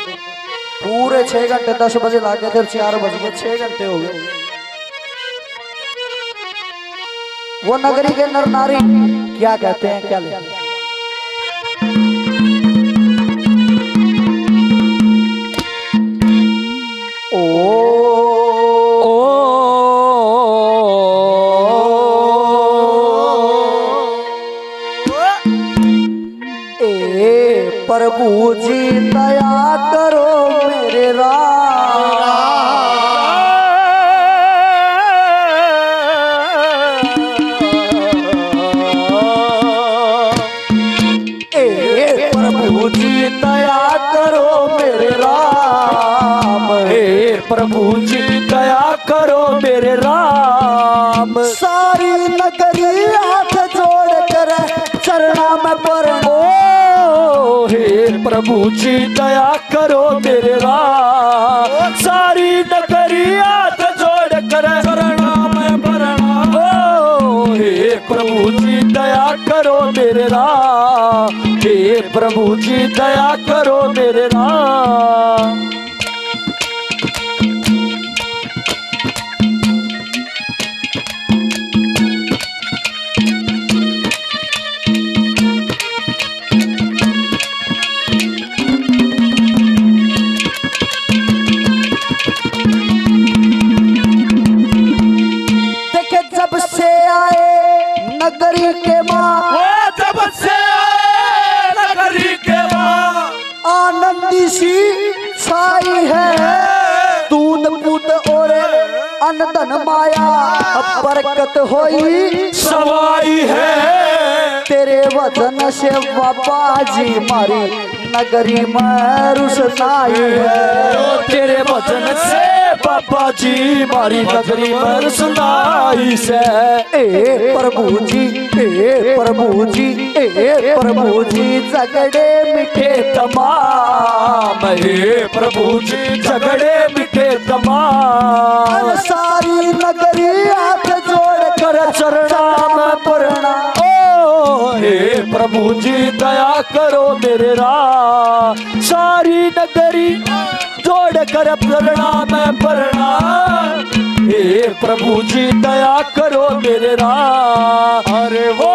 पूरे छह घंटे दस बजे लागे थे, चार बज गए, छह घंटे हो गए। वो नगरी के नर नारी क्या कहते हैं, क्या लेते हैं? प्रभु जी दया करो मेरे राम, ए प्रभु जी दया करो मेरे राम, हे प्रभु जी दया करो मेरे राम, सारी नगरी हाथ जोड़ कर चरणा में पड़ो, प्रभु जी दया करो मेरे राम, सारी नगरिया जोड़ कर प्रणाम प्रणाम, हे प्रभु जी दया करो मेरे राम, हे प्रभु जी दया करो मेरे राम। नगरी के माँ जब से आए नगरी के माँ, आनंदी सी छाई है, दूध पुत और अनधन माया, बरकत होई सवाई है, तेरे वचन से बाबा जी मारी नगरी में रुसनाई है, तेरे वचन से बाबा जी मारी नगरी पर सुनाई से, ए प्रभु जी, ए प्रभु जी, ए प्रभु जी झगड़े मिठे तमाम, हे प्रभु जी झगड़े मिठे तमाम, सारी नगरी हाथ जोड़ कर चरणा में प्रणाम, हे प्रभु जी दया करो मेरे राम, सारी नगरी जोड़ कर प्रणाम प्रणाम, हे प्रभु जी दया करो मेरे राम। अरे वो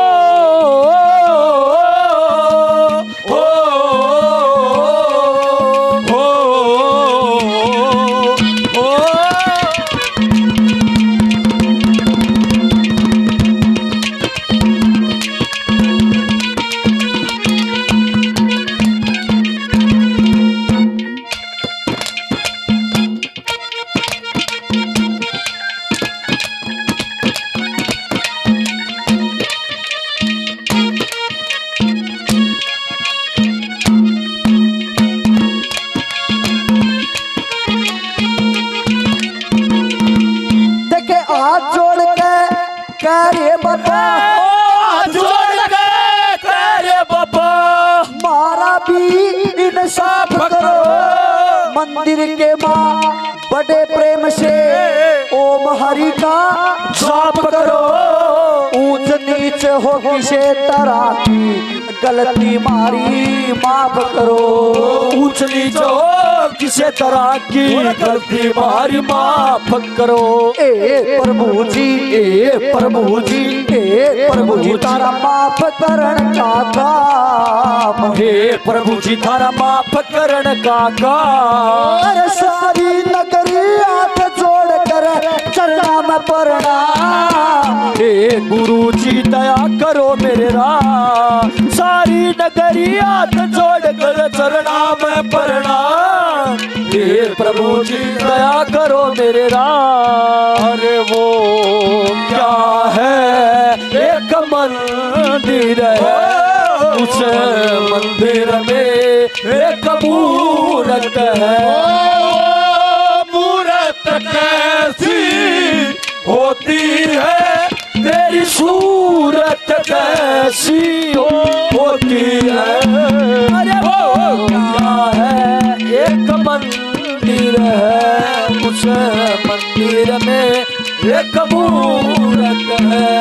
मंदिर के माँ बड़े प्रेम से ओम हरि का जाप करो, ऊंच नीच हो किसे तरह की गलती मारी माफ करो, ऊंच नीच हो किसे तरह की गलती मारी माफ करो, ए प्रभु जी, ए प्रभु जी, ए प्रभु जी तारा माफ करण का काम, हे प्रभु जी तारा माफ करण का काम, सारी नगरी हाथ जोड़ कर चरणा में प्रणाम, हे गुरु जी दया करो मेरे राम, सारी नगरी हाथ जोड़ कर चरणा में प्रणाम, हे प्रभु जी दया करो मेरे राम। अरे वो क्या है एक मंदिर है, उस मंदिर में मूरत है, मूरत कैसी होती है तेरी सूरत कैसी होती है। अरे वो क्या है एक मंदिर है, उस मंदिर में एक मूरत है।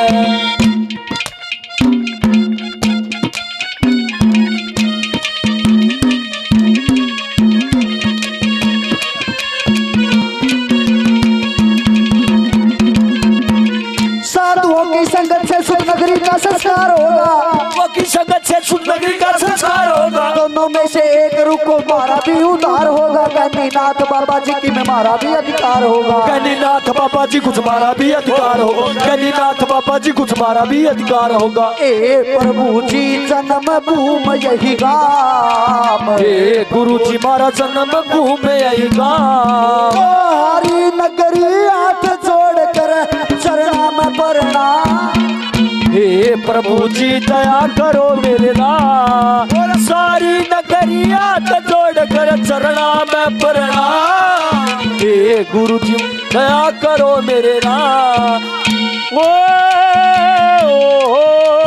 सुनगरी का संस्कार होगा, वो की संगत से सुनगरी का संस्कार होगा। दोनों में से एक रुको मारा भी उधार होगा, गैनी नाथ बाबा जी की में मारा भी अधिकार होगा। गैनी नाथ बाबा जी कुछ मारा भी अधिकार होगा, गैनी नाथ बाबा जी कुछ मारा भी अधिकार होगा। ए प्रभु जी जन्म भूम यही गाम, ए गुरु जी मारा जन्म भूम यही गाम। हरी नगरी हाथ जोड़ कर चरणा में प्रणाम, हे प्रभु जी दया करो मेरे नाम। सारी नगरिया जोड़ कर चरणा में प्रणाम, हे गुरु जी दया करो मेरे नाम। ओ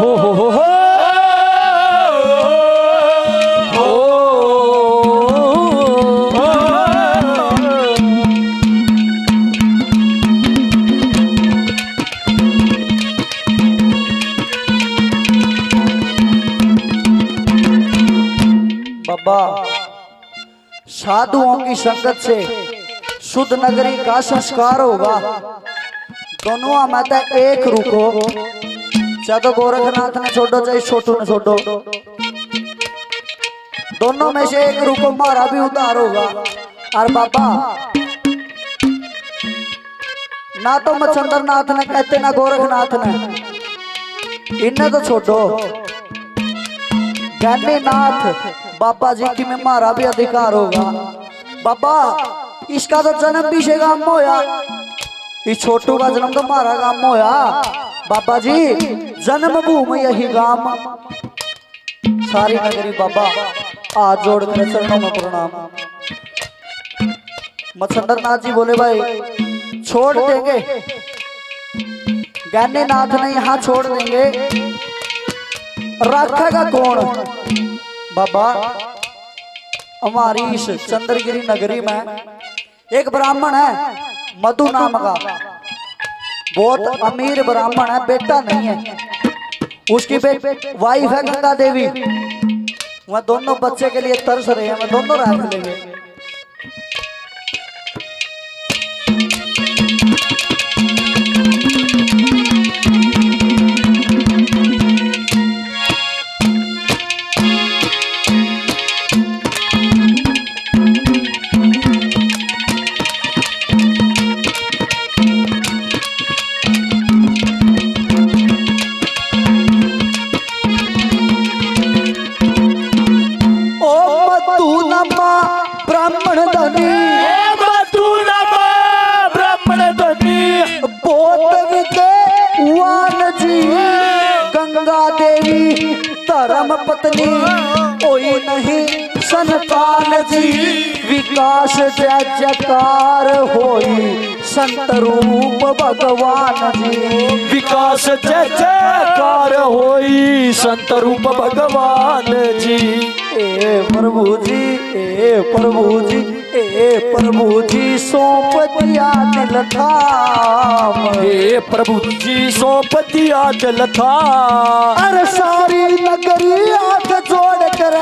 हो हो हो हो साधुओं की संगत से शुद्ध नगरी का संस्कार होगा। दोनों माता एक रुको, चाहे तो गोरखनाथ ने छोड़ो चाहे छोटू ने छोड़ो, दोनों में से एक रुको मारा भी उधार होगा। और बाबा ना तो मछंद्रनाथ ने कहते ना गोरखनाथ ने, इन्हें तो छोड़ो। गैनी नाथ बाबा जी की में मारा भी अधिकार होगा। बाबा इसका तो जन्म भी से गांव होया, इस छोटू का जन्म तो मारा गांव होया। बाबा जी जन्म भूमि यही गांव, सारी नगरी बाबा आज जोड़ कर चरणों में प्रणाम। मछंद्रनाथ जी बोले भाई छोड़ देंगे, गैनी नाथ ने यहाँ छोड़ देंगे, रखेगा कौन? बाबा हमारी इस चंद्रगिरी नगरी में एक ब्राह्मण है मधु नाम का, बहुत अमीर ब्राह्मण है, बेटा नहीं है, उसकी वाइफ है गंगा देवी। वह दोनों बच्चे के लिए तरस रहे हैं, वह दोनों रख लेंगे। जयकार होई संत रूप भगवान जी, विकास जय जयकार होई संत रूप भगवान जी। ए प्रभु जी, ए प्रभु जी, ए प्रभु जी सौंप दिया दिल थाम, ए प्रभु जी सौंप दिया दिल थाम। अरे सारी नगरी हाथ जोड़ कर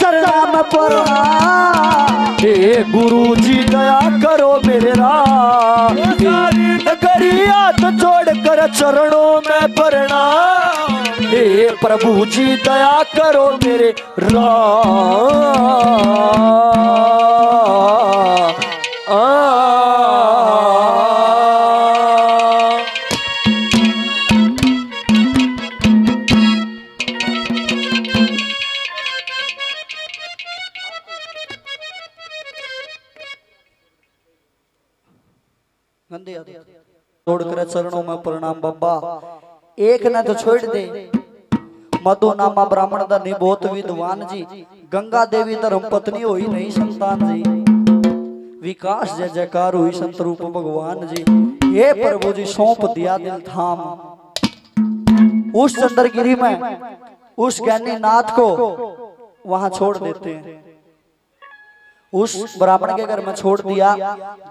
चरणा में प्रणाम, हे गुरु जी दया करो मेरे राम। सारी नगरी हाथ जोड़ कर चरणों में प्रणाम, हे प्रभु जी दया करो मेरे राम। आ, आ, आ, छोड़ कर चरणों में प्रणाम। बाबा एक ना तो छोड़ दे, मधु नामा ब्राह्मण धनी बहुत विद्वान जी, गंगा देवी धर्म पत्नी हो ही नहीं संतान जी। विकास जय जयकार हुई संत रूप भगवान जी। हे प्रभु जी सौंप दिया दिल थाम उस चंद्रगिरी में, उस गैनी नाथ को वहां छोड़ देते हैं, उस ब्राह्मण के घर में छोड़ दिया।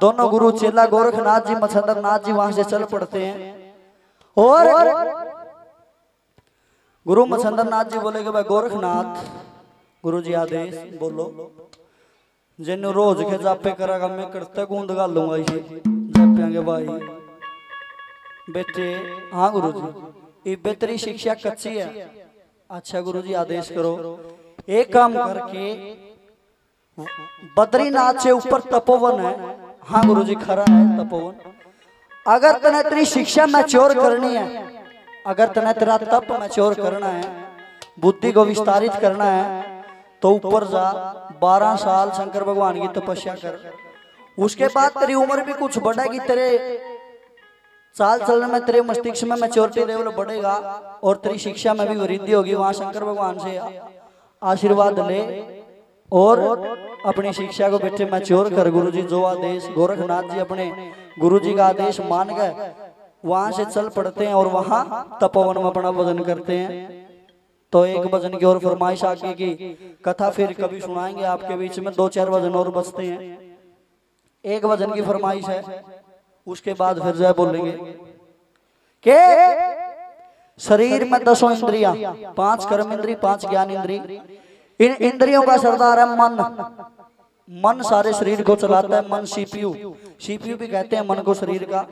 दोनों गुरु चेला गोरखनाथ जी मछंद्रनाथ जी वहां से चल पड़ते हैं। और गुरु मछंद्रनाथ जी बोले कि भाई गोरखनाथ, गुरु जी आदेश बोलो, जिन रोज के जापे करेगा मैं करते गूंद गा लूंगा ये जापे भाई बेटे। हाँ गुरु जी, ये बेहतरी शिक्षा कच्ची है। अच्छा गुरु जी आदेश करो, एक काम करके बद्रीनाथ से ऊपर तपोवन है। हाँ गुरु जी खरा है तपोवन। अगर तने तेरी शिक्षा मैच्योर करनी है, अगर तने तेरा तप मैच्योर करना है, बुद्धि को विस्तारित करना है, तो ऊपर जा बारह साल शंकर भगवान की तपस्या कर। उसके बाद तेरी उम्र भी कुछ बढ़ेगी, तेरे साल चलने में तेरे मस्तिष्क में मैच्योरिटी लेवल बढ़ेगा और तेरी शिक्षा में भी वृद्धि होगी। वहां शंकर भगवान से आशीर्वाद ले और अपनी शिक्षा को बेटे मैच्योर कर। गुरुजी जो आदेश, गोरखनाथ जी अपने गुरुजी का आदेश मान गए, वहां से चल पड़ते हैं और वहां तपोवन में अपना भजन करते हैं। तो एक भजन की और फरमाइश आगे की कथा फिर कभी सुनाएंगे आपके बीच में, दो चार भजन और बचते हैं। एक भजन की फरमाइश है, उसके बाद फिर जय बोलेंगे के शरीर में दसों इंद्रिया, पांच कर्म इंद्री पांच ज्ञान इंद्री, इन इंद्रियों का सरदार है मन। मन सारे शरीर को चलाता है, मन सीपीयू, सीपीयू भी कहते हैं मन को, शरीर का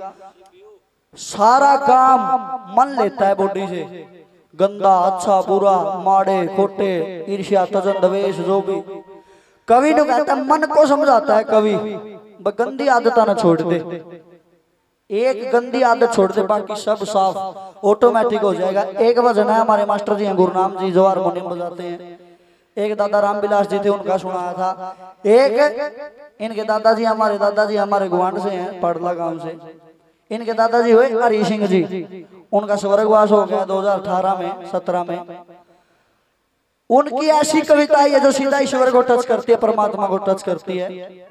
सारा काम मन लेता है बॉडी से। गंदा अच्छा बुरा माड़े खोटे ईर्ष्या तजन द्वेष जो भी, कवि ने कहता है मन को समझाता है कवि गंदी आदत ना छोड़ दे, एक गंदी आदत छोड़ दे बाकी सब साफ ऑटोमेटिक हो जाएगा। एक भजन है हमारे मास्टर जी गुरुनाम जी जो हारमोनियम बजाते हैं, एक दादा राम बिलास जी थे उनका सुनाया था। एक इनके दादाजी हमारे दादाजी हमारे गुआंड से हैं पड़ला गांव से, इनके दादाजी हुए हरि सिंह जी, उनका स्वर्गवास हो गया दो हज़ार अठारह में सत्रह में। उनकी ऐसी कविता है जो सीधा ईश्वर को टच करती है, परमात्मा को टच करती है।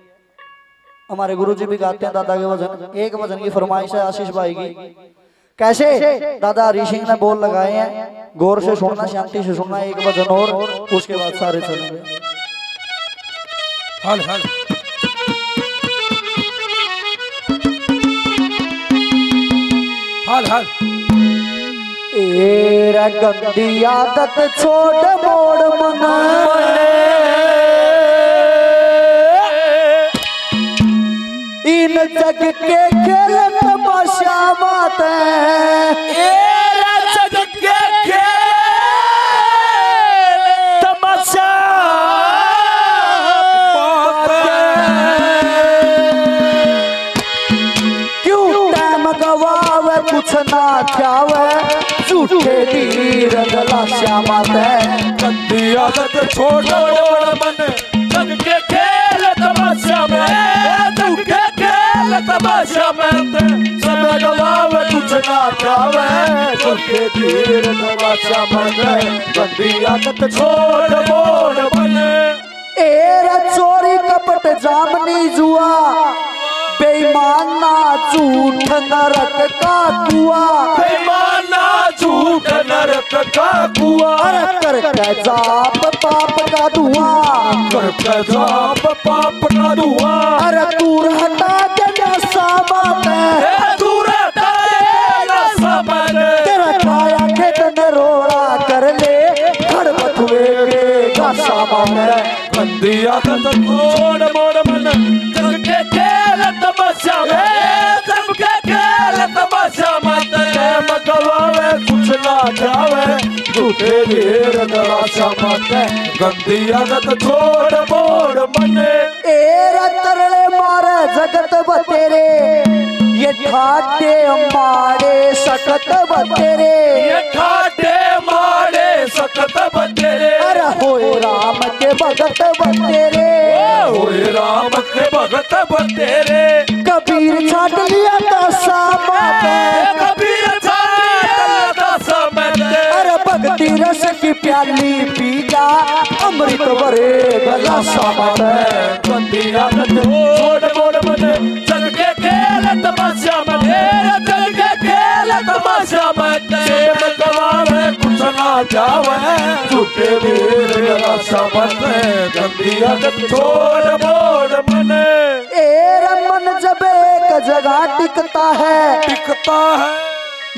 हमारे गुरुजी भी गाते हैं दादा के भजन। एक भजन की फरमाइश है आशीष भाई की, कैसे दादा हरि सिंह ने बोल लगाए हैं, गौर से सुनना शांति से सुनना। एक भजन और उसके बाद सारे चलेंगे। हाल हाल हाल हाल एरा गंदी आदत छोड़ मोड़ मना इन जग के खेल तमाशा मात है, जग के खेल तमाशा मात क्यों टाइम गवावे कुछ ना चावे झूठे तीर तमाशा मात है। गंदी आदत छोड़ो मन जग के खेल तमाशा में तमाशा में समय गवावे कुछ ना पावे झूठे तीर तमाशा में गंदी आदत छोड़ मोड़ मन। एरा चोरी कपट जामनी जुआ बेईमान ना झूठ नरक का कुआ, बेईमान ना झूठ नरक का कुआ, कर के जाप पाप का धुआं, कर के जाप पाप का धुआं। अरे दूर हटा तेरा खाया खेत रोड़ा कर ले घर बथुए का सामान है। गंदी आदत छोड़ मोड़ मन जग के खेल तमाशा में, जग के खेल तमाशा मत मगवावे कुछ ना जावे झूठे ढेर तमाशा मत। गंदी आदत छोड़ मोड़ मन एरा तरले मारे जगत बतेरे ये ठाटे मारे सकत बतेरे, ये ठाटे मारे सकत बतेरे। अरे होए राम के भगत बतेरे, होए राम के भगत बतेरे। कबीर छाट लिया दासा माते, कबीर छाट लिया दासा माते। अरे भक्ति रस प्याली पी जा अमृत भरे गला सामान बंदिया छोड़ मोड़ बने चल के खेल तमाशा बने चल के खेल तमाशा बने गवावे कुछ ना जावे झूठे वीर गला सामान बंदिया छोड़ मोड़ बने तेरा मन जब एक जगह टिकता है टिकता है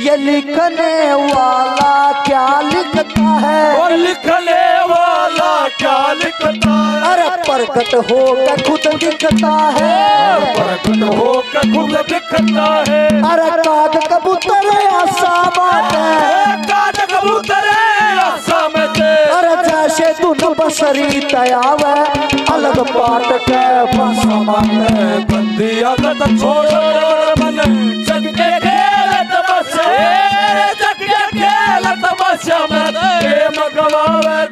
ये लिखने वाला क्या लिखता है और लिखने वाला क्या लिखता है अरे प्रकट होकर खुद दिखता है प्रकट होकर खुद दिखता है अरे काग कबूतर आशा बात है काग कबूतर आशा में अरे जैसे तू बसरी तयाव अलग पाट के भाषा मान बंदिया छोड़ मन चंद्रगिरी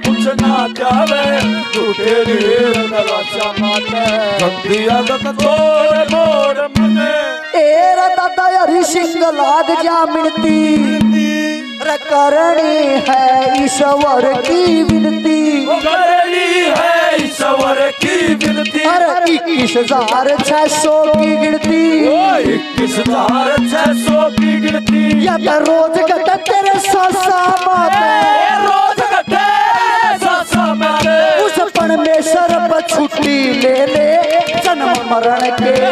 कुछ ना जावे झूठे वीर गला सामान तोड़ मोड़ मने तेरा दादा हरि सिंह लाग जा मिनती करनी है ईश्वर की विनती करनी है ईश्वर की विनती इक्कीस हजार छह सौ की गिनती इक्कीस हजार छह सौ की गिनती या तो रोज घटे तेरे सौ सामान परमेश्वर पर छुट्टी ले ले जन्म मरण के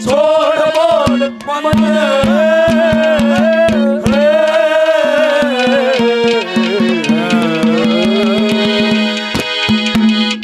छोड़ बोल मन